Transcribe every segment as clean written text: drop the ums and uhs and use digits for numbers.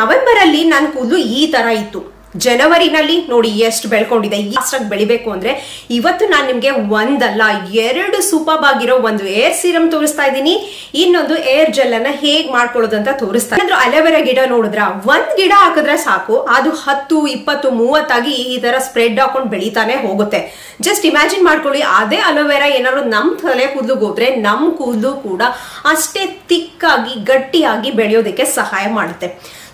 November ಅಲ್ಲಿ ನನ್ನ ಕೂದಲು ಈ ತರ ಇತ್ತು, ಜನವರಿನಲ್ಲಿ ನೋಡಿ ಎಷ್ಟು ಬೆಳ್ಕೊಂಡಿದೆ. ಈ ಅಷ್ಟಾಗಿ ಬೆಳಿಬೇಕು ಅಂದ್ರೆ ಇವತ್ತು ನಾನು ನಿಮಗೆ ಒಂದಲ್ಲ ಎರಡು ಸೂಪರ್ ಆಗಿರೋ ಒಂದು ಏರ್ ಸೀರಮ್ ತೋರಿಸ್ತಾ ಇದ್ದೀನಿ, ಇನ್ನೊಂದು ಏರ್ ಜೆಲ್ ಅನ್ನ ಹೇಗ್ ಮಾಡ್ಕೊಳ್ಳೋದು ಅಂತ ತೋರಿಸ್ತಾ ಇದ್ದೀನಿ. ಅಲೋವೆರಾ ಗಿಡ ನೋಡಿದ್ರ ಒಂದ್ ಗಿಡ ಹಾಕಿದ್ರೆ ಸಾಕು, ಅದು 10, 20, 30 ಆಗಿ ಈ ತರ ಸ್ಪ್ರೆಡ್ ಹಾಕೊಂಡು ಬೆಳಿತಾನೆ ಹೋಗುತ್ತೆ. ಜಸ್ಟ್ ಇಮ್ಯಾಜಿನ್ ಮಾಡ್ಕೊಳ್ಳಿ, ಅದೇ ಅಲೋವೆರಾ ಏನಾದ್ರು ನಮ್ ತಲೆ ಕೂದಲಿಗೆ ಹೋದ್ರೆ ನಮ್ ಕೂದಲು ಕೂಡ ಅಷ್ಟೇ ತಿಕ್ಕಾಗಿ ಗಟ್ಟಿಯಾಗಿ ಬೆಳೆಯೋದಕ್ಕೆ ಸಹಾಯ ಮಾಡುತ್ತೆ.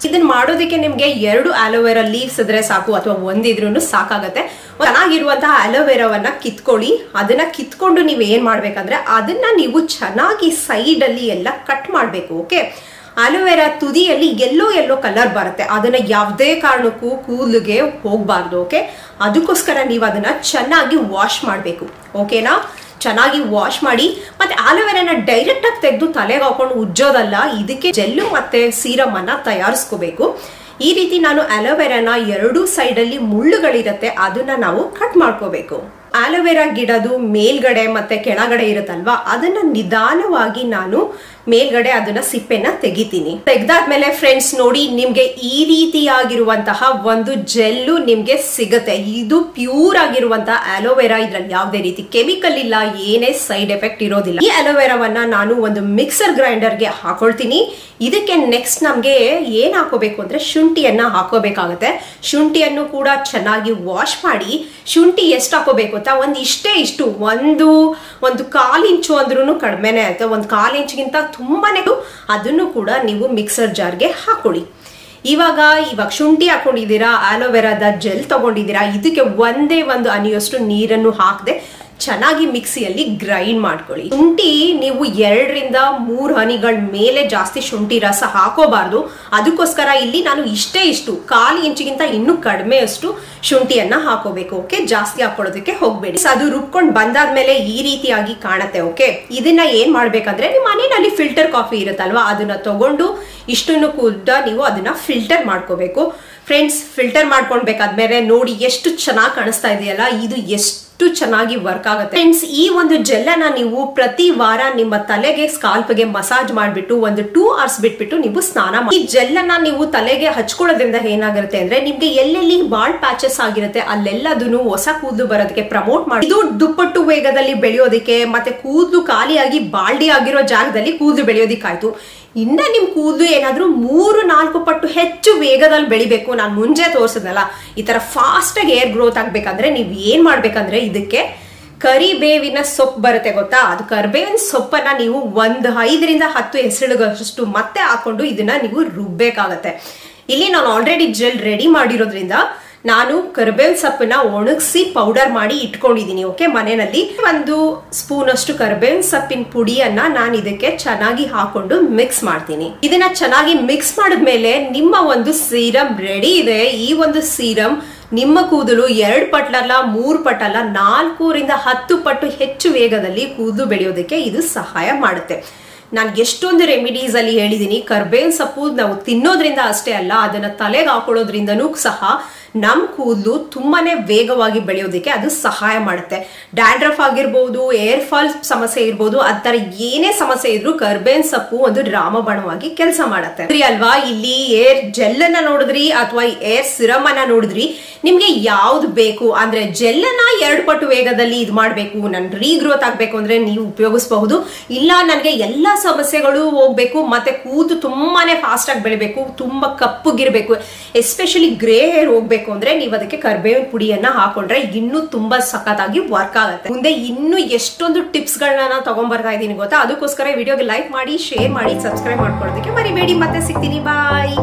ಇದನ್ನ ಮಾಡೋದಕ್ಕೆ ನಿಮ್ಗೆ 2 ಅಲೋವೆರಾ ಲೀವ್ಸ್ ಇದ್ರೆ ಸಾಕು, ಅಥವಾ ಒಂದಿದ್ರೂ ಸಾಕಾಗತ್ತೆ. ಚೆನ್ನಾಗಿರುವಂತಹ ಅಲೋವೆರಾವನ್ನ ಕಿತ್ಕೊಳ್ಳಿ. ಅದನ್ನ ಕಿತ್ಕೊಂಡು ನೀವ್ ಏನ್ ಮಾಡ್ಬೇಕಂದ್ರೆ ಅದನ್ನ ನೀವು ಚೆನ್ನಾಗಿ ಸೈಡ್ ಅಲ್ಲಿ ಎಲ್ಲ ಕಟ್ ಮಾಡ್ಬೇಕು. ಓಕೆ, ಅಲೋವೆರಾ ತುದಿಯಲ್ಲಿ ಎಲ್ಲೋ ಎಲ್ಲೋ ಕಲರ್ ಬರುತ್ತೆ, ಅದನ್ನ ಯಾವುದೇ ಕಾರಣಕ್ಕೂ ಕೂದಲಿಗೆ ಹೋಗ್ಬಾರ್ದು. ಓಕೆ, ಅದಕ್ಕೋಸ್ಕರ ನೀವು ಅದನ್ನ ಚೆನ್ನಾಗಿ ವಾಶ್ ಮಾಡ್ಬೇಕು. ಓಕೆನಾ, ಚೆನ್ನಾಗಿ ವಾಶ್ ಮಾಡಿ. ಮತ್ತೆ ಅಲೋವೆರಾನ ಡೈರೆಕ್ಟ್ ಆಗಿ ತೆಗೆದು ತಲೆಗೆ ಹಾಕೊಂಡು ಉಜ್ಜೋದಲ್ಲ, ಇದಕ್ಕೆ ಜೆಲ್ಲು ಮತ್ತೆ ಸೀರಮ್ ಅನ್ನ ತಯಾರಿಸ್ಕೋಬೇಕು. ಈ ರೀತಿ ನಾನು ಅಲೋವೆರಾನ 2 ಸೈಡ್ ಅಲ್ಲಿ ಮುಳ್ಳುಗಳಿರುತ್ತೆ, ಅದನ್ನ ನಾವು ಕಟ್ ಮಾಡ್ಕೋಬೇಕು. ಅಲೋವೆರಾ ಗಿಡದು ಮೇಲ್ಗಡೆ ಮತ್ತೆ ಕೆಳಗಡೆ ಇರುತ್ತಲ್ವಾ, ಅದನ್ನ ನಿಧಾನವಾಗಿ ನಾನು ಮೇಲ್ಗಡೆ ಅದನ್ನ ಸಿಪ್ಪೆನ ತೆಗಿತೀನಿ. ತೆಗ್ದಾದ್ಮೇಲೆ ಫ್ರೆಂಡ್ಸ್ ನೋಡಿ, ನಿಮ್ಗೆ ಈ ರೀತಿಯಾಗಿರುವಂತಹ ಒಂದು ಜೆಲ್ಲು ನಿಮ್ಗೆ ಸಿಗುತ್ತೆ. ಇದು ಪ್ಯೂರ್ ಆಗಿರುವಂತಹ ಅಲೋವೆರಾ, ಇದ್ರಲ್ಲಿ ಯಾವುದೇ ರೀತಿ ಕೆಮಿಕಲ್ ಇಲ್ಲ, ಏನೇ ಸೈಡ್ ಎಫೆಕ್ಟ್ ಇರೋದಿಲ್ಲ. ಈ ಅಲೋವೆರಾವನ್ನ ನಾನು ಒಂದು ಮಿಕ್ಸರ್ ಗ್ರೈಂಡರ್ಗೆ ಹಾಕೊಳ್ತೀನಿ. ಇದಕ್ಕೆ ನೆಕ್ಸ್ಟ್ ನಮ್ಗೆ ಏನ್ ಹಾಕೋಬೇಕು ಅಂದ್ರೆ ಶುಂಠಿಯನ್ನ ಹಾಕೋಬೇಕಾಗತ್ತೆ. ಶುಂಠಿಯನ್ನು ಕೂಡ ಚೆನ್ನಾಗಿ ವಾಶ್ ಮಾಡಿ. ಶುಂಠಿ ಎಷ್ಟು ಹಾಕೋಬೇಕು ಅಂತ ಒಂದ್ ಇಷ್ಟೇ ಇಷ್ಟು, ಒಂದು 1/4 ಇಂಚು ಅಂದ್ರೂ ಕಡಿಮೆನೆ ಆಯ್ತು, 1/4 ಇಂಚ್ಗಿಂತ ತುಂಬಾನೇ. ಅದನ್ನು ಕೂಡ ನೀವು ಮಿಕ್ಸರ್ ಜಾರ್ಗೆ ಹಾಕೊಳ್ಳಿ. ಇವಾಗ ಶುಂಠಿ ಹಾಕೊಂಡಿದ್ದೀರಾ, ಅಲೋವೆರಾದ ಜೆಲ್ ತಗೊಂಡಿದ್ದೀರಾ, ಇದಕ್ಕೆ ಒಂದೇ 1 ಅನಿಯಷ್ಟು ನೀರನ್ನು ಹಾಕದೆ ಚೆನ್ನಾಗಿ ಮಿಕ್ಸಿಯಲ್ಲಿ ಗ್ರೈಂಡ್ ಮಾಡ್ಕೊಳ್ಳಿ. ಶುಂಠಿ ನೀವು 2 ರಿಂದ 3 ಹನಿಗಳ ಮೇಲೆ ಜಾಸ್ತಿ ಶುಂಠಿ ರಸ ಹಾಕೋಬಾರ್ದು. ಅದಕ್ಕೋಸ್ಕರ ಇಲ್ಲಿ ನಾನು ಇಷ್ಟೇ ಇಷ್ಟು, 1/4 ಇಂಚ್ಗಿಂತ ಇನ್ನೂ ಕಡಿಮೆಯಷ್ಟು ಶುಂಠಿಯನ್ನ ಹಾಕೋಬೇಕು. ಓಕೆ, ಜಾಸ್ತಿ ಹಾಕೊಳ್ಳೋದಕ್ಕೆ ಹೋಗ್ಬೇಡಿ. ಅದು ರುಬ್ಕೊಂಡು ಬಂದಾದ್ಮೇಲೆ ಈ ರೀತಿಯಾಗಿ ಕಾಣುತ್ತೆ. ಓಕೆ, ಇದನ್ನ ಏನ್ ಮಾಡ್ಬೇಕಂದ್ರೆ ನಿಮ್ಮ ಮನೆಯಲ್ಲಿ ಫಿಲ್ಟರ್ ಕಾಫಿ ಇರುತ್ತಲ್ವಾ, ಅದನ್ನ ತಗೊಂಡು ಇಷ್ಟನ್ನು ಕೂಡ ನೀವು ಅದನ್ನ ಫಿಲ್ಟರ್ ಮಾಡ್ಕೋಬೇಕು. ಫ್ರೆಂಡ್ಸ್, ಫಿಲ್ಟರ್ ಮಾಡ್ಕೊಂಡ್ಬೇಕಾದ್ಮೇಲೆ ನೋಡಿ ಎಷ್ಟು ಚೆನ್ನಾಗಿ ಕಾಣಿಸ್ತಾ ಇದೆಯಲ್ಲ, ಇದು ಎಷ್ಟು ಚೆನ್ನಾಗಿ ವರ್ಕ್ ಆಗುತ್ತೆ. ಫ್ರೆಂಡ್ಸ್, ಈ ಒಂದು ಜೆಲ್ಲನ್ನ ನೀವು ಪ್ರತಿ ವಾರ ನಿಮ್ಮ ತಲೆಗೆ, ಸ್ಕಾಲ್ಪ್ಗೆ ಮಸಾಜ್ ಮಾಡಿಬಿಟ್ಟು ಒಂದು 2 ಅವರ್ಸ್ ಬಿಟ್ಬಿಟ್ಟು ನೀವು ಸ್ನಾನ ಮಾಡಿ. ಈ ಜೆಲ್ಲನ್ನ ನೀವು ತಲೆಗೆ ಹಚ್ಕೊಳ್ಳೋದ್ರಿಂದ ಏನಾಗುತ್ತೆ ಅಂದ್ರೆ ನಿಮ್ಗೆ ಎಲ್ಲೆಲ್ಲಿ ಬಾಲ್ ಪ್ಯಾಚಸ್ ಆಗಿರುತ್ತೆ ಅಲ್ಲೆಲ್ಲದನ್ನು ಹೊಸ ಕೂದಲು ಬರೋದಕ್ಕೆ ಪ್ರಮೋಟ್ ಮಾಡಿ. ಇದು ದುಪ್ಪಟ್ಟು ವೇಗದಲ್ಲಿ ಬೆಳೆಯೋದಕ್ಕೆ, ಮತ್ತೆ ಕೂದಲು ಖಾಲಿಯಾಗಿ ಬಾಲ್ಡಿ ಆಗಿರೋ ಜಾಗದಲ್ಲಿ ಕೂದಲು ಬೆಳೆಯೋದಿಕ್ಕಾಯ್ತು. ಇನ್ನ ನಿಮ್ ಕೂದಲು ಏನಾದ್ರೂ 3-4 ಪಟ್ಟು ಹೆಚ್ಚು ವೇಗದಲ್ಲಿ ಬೆಳಿಬೇಕು, ನಾನು ಮುಂಚೆ ತೋರಿಸಿದಲ್ಲ, ಈ ತರ ಫಾಸ್ಟ್ ಆಗಿ ಏರ್ ಗ್ರೋತ್ ಆಗ್ಬೇಕಂದ್ರೆ ನೀವ್ ಏನ್ ಮಾಡ್ಬೇಕಂದ್ರೆ ಇದಕ್ಕೆ ಕರಿಬೇವಿನ ಸೊಪ್ಪು ಬರುತ್ತೆ ಗೊತ್ತಾ, ಅದು ಕರಿಬೇವಿನ ಸೊಪ್ಪನ್ನ ನೀವು ಒಂದು 5 ರಿಂದ 10 ಹೆಸರುಗಳಷ್ಟು ಮತ್ತೆ ಹಾಕೊಂಡು ಇದನ್ನ ನೀವು ರುಬ್ಬೇಕಾಗತ್ತೆ. ಇಲ್ಲಿ ನಾನು ಆಲ್ರೆಡಿ ಜೆಲ್ ರೆಡಿ ಮಾಡಿರೋದ್ರಿಂದ ನಾನು ಕರಿಬೇವಿನ ಸೊಪ್ಪನ್ನ ಒಣಗಿಸಿ ಪೌಡರ್ ಮಾಡಿ ಇಟ್ಕೊಂಡಿದ್ದೀನಿ. ಓಕೆ, ಮನೆಯಲ್ಲಿ 1 ಸ್ಪೂನ್ ಅಷ್ಟು ಕರಿಬೇವಿನ ಸೊಪ್ಪಿನ ಪುಡಿಯನ್ನ ನಾನು ಇದಕ್ಕೆ ಚೆನ್ನಾಗಿ ಹಾಕೊಂಡು ಮಿಕ್ಸ್ ಮಾಡ್ತೀನಿ. ಇದನ್ನ ಚೆನ್ನಾಗಿ ಮಿಕ್ಸ್ ಮಾಡಿದ್ಮೇಲೆ ನಿಮ್ಮ ಒಂದು ಸೀರಮ್ ರೆಡಿ ಇದೆ. ಈ ಒಂದು ಸೀರಮ್ ನಿಮ್ಮ ಕೂದಲು 2 ಪಟ್ಟಲ್ಲ 3 ಪಟ್ಟಲ್ಲ 4 ರಿಂದ 10 ಪಟ್ಟು ಹೆಚ್ಚು ವೇಗದಲ್ಲಿ ಕೂದಲು ಬೆಳೆಯೋದಕ್ಕೆ ಇದು ಸಹಾಯ ಮಾಡುತ್ತೆ. ನಾನು ಎಷ್ಟೊಂದು ರೆಮಿಡೀಸ್ ಅಲ್ಲಿ ಹೇಳಿದೀನಿ, ಕರ್ಬೇವಿನ ಸೊಪ್ಪು ನಾವು ತಿನ್ನೋದ್ರಿಂದ ಅಷ್ಟೇ ಅಲ್ಲ, ಅದನ್ನ ತಲೆಗೆ ಹಾಕೊಳ್ಳೋದ್ರಿಂದನೂ ಸಹ ನಮ್ ಕೂದಲು ತುಂಬಾನೇ ವೇಗವಾಗಿ ಬೆಳೆಯೋದಕ್ಕೆ ಅದು ಸಹಾಯ ಮಾಡುತ್ತೆ. ಡ್ಯಾಂಡ್ರಫ್ ಆಗಿರ್ಬೋದು, ಏರ್ ಫಾಲ್ ಸಮಸ್ಯೆ ಇರ್ಬೋದು, ಆತರ ಏನೇ ಸಮಸ್ಯೆ ಇದ್ರೂ ಕರ್ಬೇವಿನ ಸೊಪ್ಪು ಒಂದು ರಾಮಬಾಣವಾಗಿ ಕೆಲಸ ಮಾಡುತ್ತೆ ಅಲ್ವಾ. ಇಲ್ಲಿ ಏರ್ ಜೆಲ್ ಅನ್ನ ನೋಡಿದ್ರಿ ಅಥವಾ ಏರ್ ಸಿರಮ್ ಅನ್ನ ನೋಡಿದ್ರಿ, ನಿಮ್ಗೆ ಯಾವ್ದು ಬೇಕು ಅಂದ್ರೆ ಜೆಲ್ ಅನ್ನ 2 ಪಟ್ಟು ವೇಗದಲ್ಲಿ ಇದು ಮಾಡ್ಬೇಕು, ನನ್ ರೀಗ್ರೋತ್ ಆಗ್ಬೇಕು ಅಂದ್ರೆ ನೀವು ಉಪಯೋಗಿಸಬಹುದು. ಇಲ್ಲ ನನ್ಗೆ ಎಲ್ಲಾ ಸಮಸ್ಯೆಗಳು ಹೋಗ್ಬೇಕು, ಮತ್ತೆ ಕೂದಲು ತುಂಬಾನೇ ಫಾಸ್ಟ್ ಆಗಿ ಬೆಳಿಬೇಕು, ತುಂಬಾ ಕಪ್ಪುಗಿರ್ಬೇಕು, ಎಸ್ಪೆಷಲಿ ಗ್ರೇ ಹೇರ್ ಹೋಗ್ಬೇಕು ಅಂದ್ರೆ ನೀವು ಅದಕ್ಕೆ ಕರ್ಬೇವಿನ ಪುಡಿಯನ್ನ ಹಾಕೊಂಡ್ರೆ ಇನ್ನೂ ತುಂಬಾ ಸಖತ್ತಾಗಿ ವರ್ಕ್ ಆಗುತ್ತೆ. ಮುಂದೆ ಇನ್ನೂ ಎಷ್ಟೊಂದು ಟಿಪ್ಸ್ ಗಳನ್ನ ತಗೊಂಡ್ ಬರ್ತಾ ಇದೀನಿ ಗೊತ್ತಾ, ಅದಕ್ಕೋಸ್ಕರ ವಿಡಿಯೋಗೆ ಲೈಕ್ ಮಾಡಿ, ಶೇರ್ ಮಾಡಿ, ಸಬ್ಸ್ಕ್ರೈಬ್ ಮಾಡ್ಕೊಳ್ಳೋದಕ್ಕೆ ಮರಿಬೇಡಿ. ಮತ್ತೆ ಸಿಗ್ತೀನಿ, ಬಾಯ್.